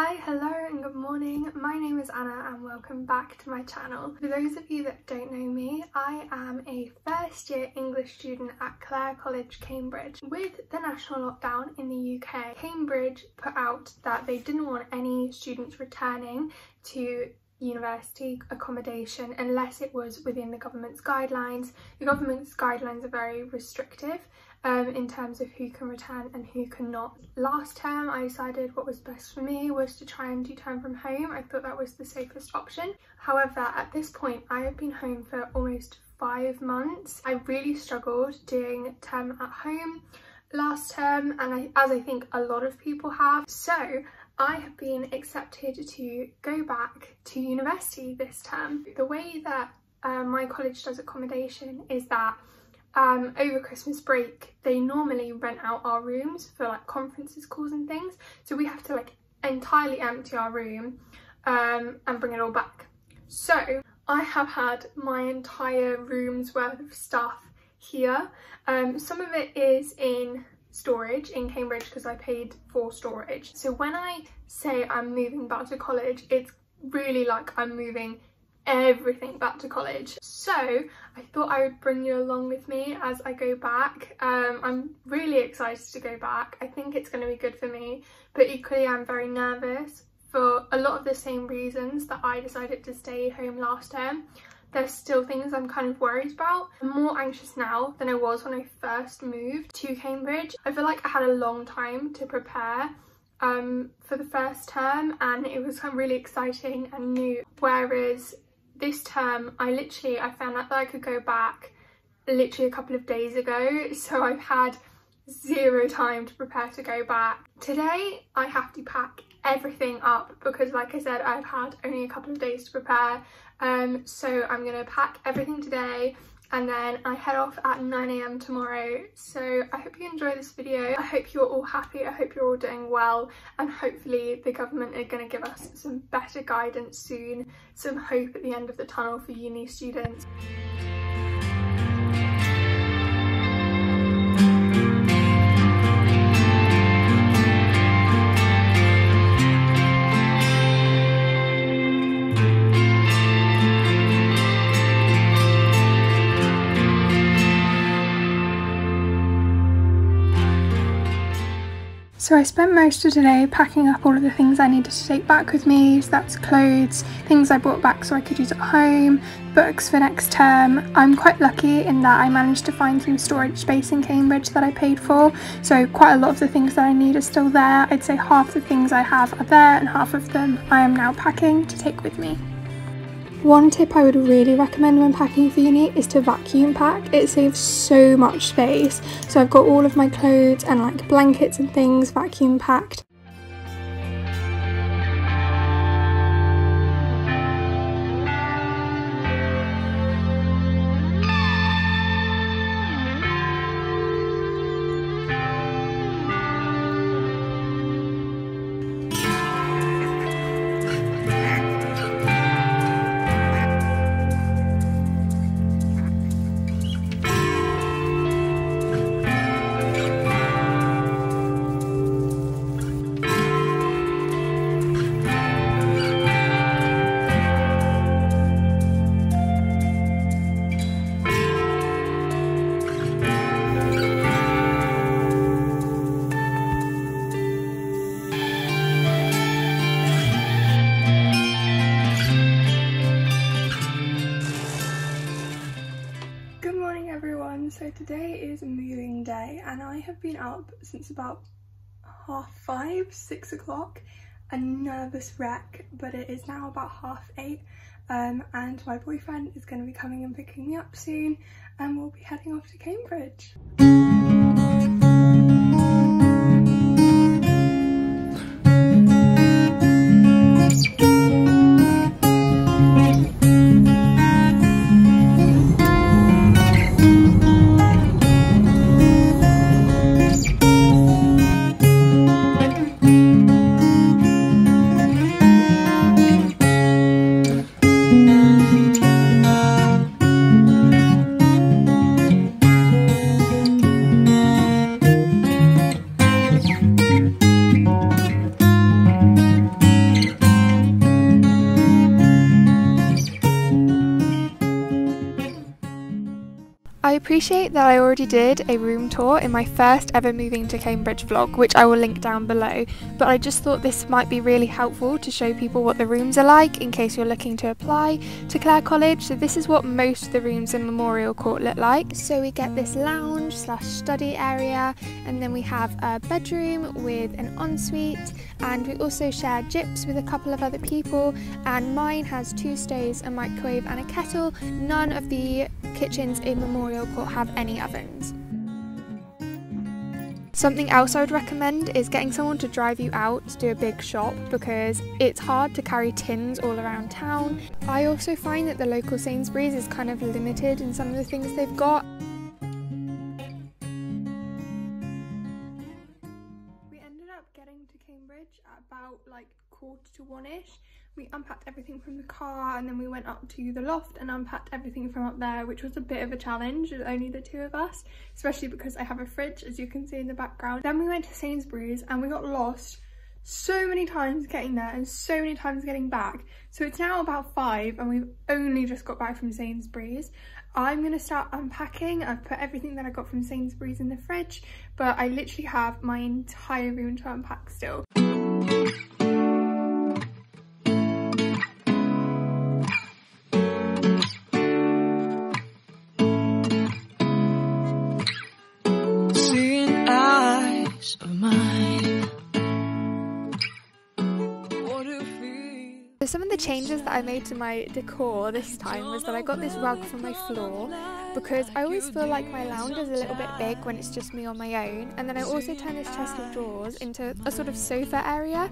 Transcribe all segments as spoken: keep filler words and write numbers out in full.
Hi, hello and good morning. My name is Anna and welcome back to my channel. For those of you that don't know me, I am a first year English student at Clare College, Cambridge. With the national lockdown in the U K, Cambridge put out that they didn't want any students returning to university accommodation unless it was within the government's guidelines. The government's guidelines are very restrictive um, in terms of who can return and who cannot. Last term I decided what was best for me was to try and do term from home. I thought that was the safest option. However, at this point I have been home for almost five months. I really struggled doing term at home last term, and I, as I think a lot of people have. So I have been accepted to go back to university this term. The way that uh, my college does accommodation is that um, over Christmas break, they normally rent out our rooms for like conferences, calls and things. So we have to like entirely empty our room um, and bring it all back. So I have had my entire room's worth of stuff here. Um, some of it is in storage in Cambridge because I paid for storage. So when I say I'm moving back to college, it's really like I'm moving everything back to college. So I thought I would bring you along with me as I go back. Um, I'm really excited to go back. I think it's going to be good for me, but equally I'm very nervous for a lot of the same reasons that I decided to stay home last term. There's still things I'm kind of worried about. I'm more anxious now than I was when I first moved to Cambridge. I feel like I had a long time to prepare um, for the first term, and it was kind of really exciting and new. Whereas this term, I literally, I found out that I could go back literally a couple of days ago. So I've had zero time to prepare to go back. Today, I have to pack everything up because, like I said, I've had only a couple of days to prepare. Um, so I'm gonna pack everything today and then I head off at nine A M tomorrow. So I hope you enjoy this video. I hope you're all happy. I hope you're all doing well, and hopefully the government are gonna give us some better guidance soon, some hope at the end of the tunnel for uni students. So I spent most of today packing up all of the things I needed to take back with me, so that's clothes, things I brought back so I could use at home, books for next term. I'm quite lucky in that I managed to find some storage space in Cambridge that I paid for, so quite a lot of the things that I need are still there. I'd say half the things I have are there and half of them I am now packing to take with me. One tip I would really recommend when packing for uni is to vacuum pack. It saves so much space. So I've got all of my clothes and like blankets and things vacuum packed. So today is moving day and I have been up since about half five, six o'clock, a nervous wreck, but it is now about half eight um, and my boyfriend is going to be coming and picking me up soon and we'll be heading off to Cambridge. appreciate that I already did a room tour in my first ever moving to Cambridge vlog, which I will link down below, but I just thought this might be really helpful to show people what the rooms are like in case you're looking to apply to Clare College. So this is what most of the rooms in Memorial Court look like. So we get this lounge slash study area, and then we have a bedroom with an ensuite, and we also share gyps with a couple of other people, and mine has two stoves, a microwave and a kettle. None of the kitchens in Memorial Court have any ovens. Something else I would recommend is getting someone to drive you out to do a big shop, because it's hard to carry tins all around town. I also find that the local Sainsbury's is kind of limited in some of the things they've got. We ended up getting to Cambridge at about like quarter to one-ish. We unpacked everything from the car, and then we went up to the loft and unpacked everything from up there, which was a bit of a challenge, only the two of us, especially because I have a fridge, as you can see in the background. Then we went to Sainsbury's and we got lost so many times getting there and so many times getting back. So it's now about five and we've only just got back from Sainsbury's. I'm gonna start unpacking. I've put everything that I got from Sainsbury's in the fridge, but I literally have my entire room to unpack still. Some of the changes that I made to my decor this time was that I got this rug from my floor, because I always feel like my lounge is a little bit big when it's just me on my own, and then I also turned this chest of drawers into a sort of sofa area.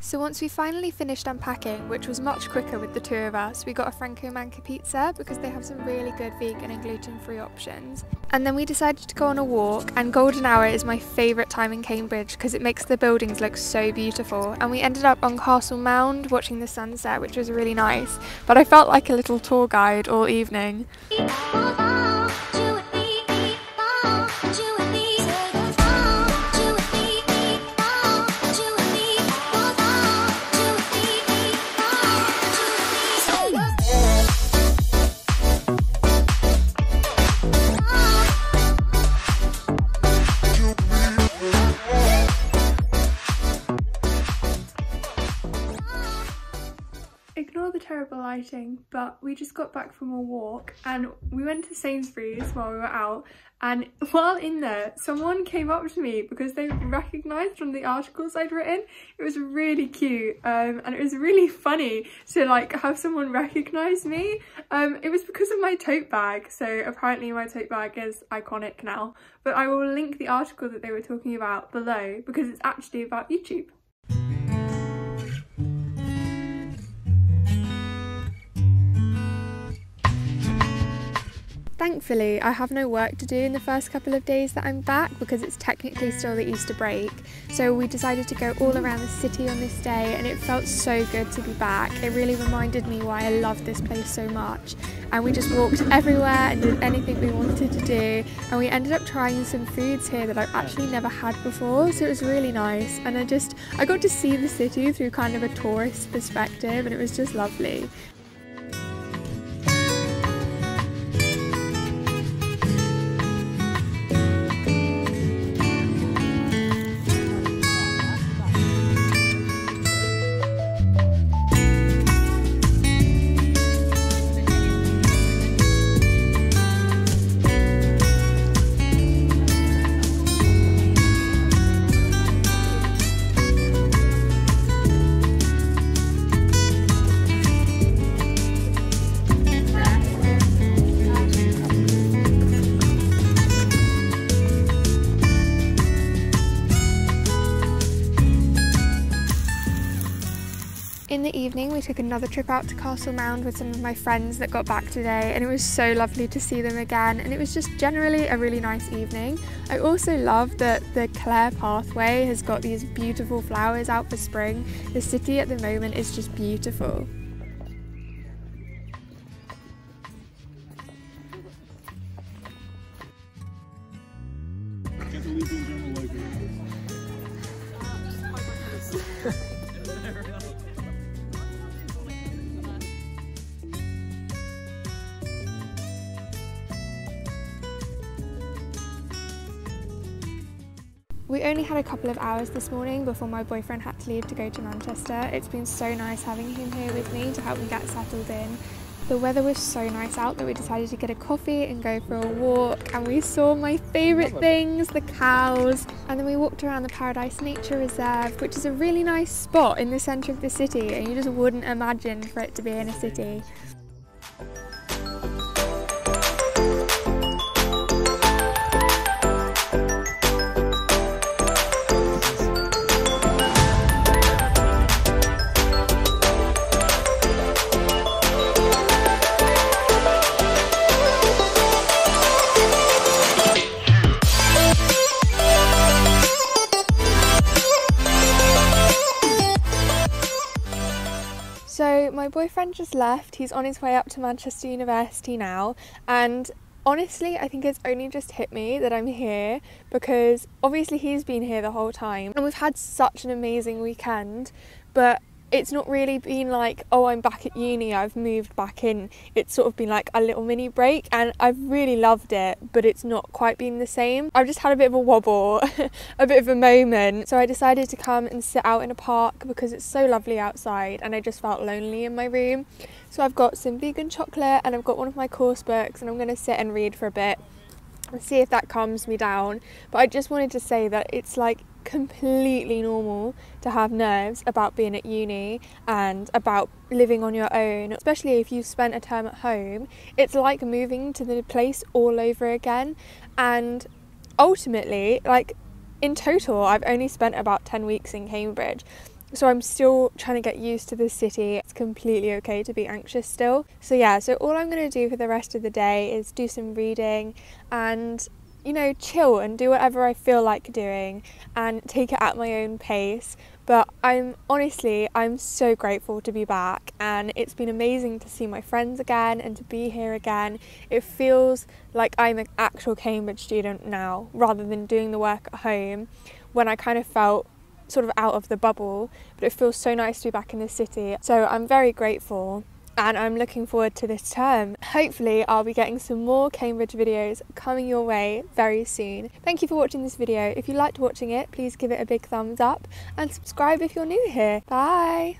So once we finally finished unpacking, which was much quicker with the two of us, we got a Franco Manca pizza because they have some really good vegan and gluten-free options. And then we decided to go on a walk, and golden hour is my favourite time in Cambridge because it makes the buildings look so beautiful, and we ended up on Castle Mound watching the sunset, which was really nice, but I felt like a little tour guide all evening. Terrible lighting, but we just got back from a walk and we went to Sainsbury's while we were out, and while in there someone came up to me because they recognised from the articles I'd written. It was really cute, um, and it was really funny to like have someone recognise me. Um, it was because of my tote bag, so apparently my tote bag is iconic now, but I will link the article that they were talking about below because it's actually about YouTube. Thankfully, I have no work to do in the first couple of days that I'm back because it's technically still the Easter break. So we decided to go all around the city on this day, and it felt so good to be back. It really reminded me why I love this place so much. And we just walked everywhere and did anything we wanted to do. And we ended up trying some foods here that I've actually never had before. So it was really nice. And I just, I got to see the city through kind of a tourist perspective, and it was just lovely. In the evening we took another trip out to Castle Mound with some of my friends that got back today, and it was so lovely to see them again, and it was just generally a really nice evening. I also love that the Clare pathway has got these beautiful flowers out for spring. The city at the moment is just beautiful. We only had a couple of hours this morning before my boyfriend had to leave to go to Manchester. It's been so nice having him here with me to help me get settled in. The weather was so nice out that we decided to get a coffee and go for a walk, and we saw my favourite things, the cows. And then we walked around the Paradise Nature Reserve, which is a really nice spot in the centre of the city, and you just wouldn't imagine for it to be in a city. So my boyfriend just left, he's on his way up to Manchester University now, and honestly I think it's only just hit me that I'm here because obviously he's been here the whole time and we've had such an amazing weekend, but it's not really been like, oh, I'm back at uni, I've moved back in. It's sort of been like a little mini break, and I've really loved it, but it's not quite been the same. I've just had a bit of a wobble, a bit of a moment. So I decided to come and sit out in a park because it's so lovely outside and I just felt lonely in my room. So I've got some vegan chocolate and I've got one of my course books, and I'm going to sit and read for a bit and see if that calms me down. But I just wanted to say that it's like completely normal to have nerves about being at uni and about living on your own, especially if you've spent a term at home. It's like moving to the place all over again, and ultimately, like in total, I've only spent about ten weeks in Cambridge, so I'm still trying to get used to this city. It's completely okay to be anxious still. So yeah, so all I'm going to do for the rest of the day is do some reading and, you know, chill and do whatever I feel like doing and take it at my own pace. But I'm honestly, I'm so grateful to be back, and it's been amazing to see my friends again and to be here again. It feels like I'm an actual Cambridge student now rather than doing the work at home when I kind of felt sort of out of the bubble, but it feels so nice to be back in the city. So I'm very grateful. And I'm looking forward to this term. Hopefully I'll be getting some more Cambridge videos coming your way very soon. Thank you for watching this video. If you liked watching it, please give it a big thumbs up and subscribe if you're new here. Bye!